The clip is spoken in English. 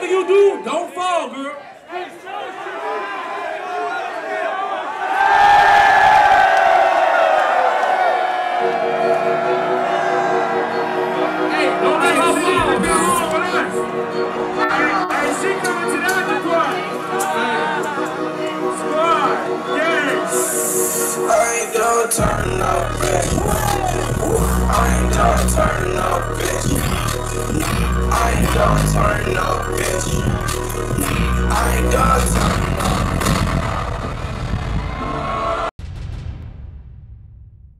whatever you do, don't fall, girl. Hey, don't let her fall, girl. Hey, she coming to the underground. Squad, yes. I ain't gonna turn no bitch. I ain't gonna turn no bitch. I ain't gonna turn no bitch. I ain't gonna turn no bitch.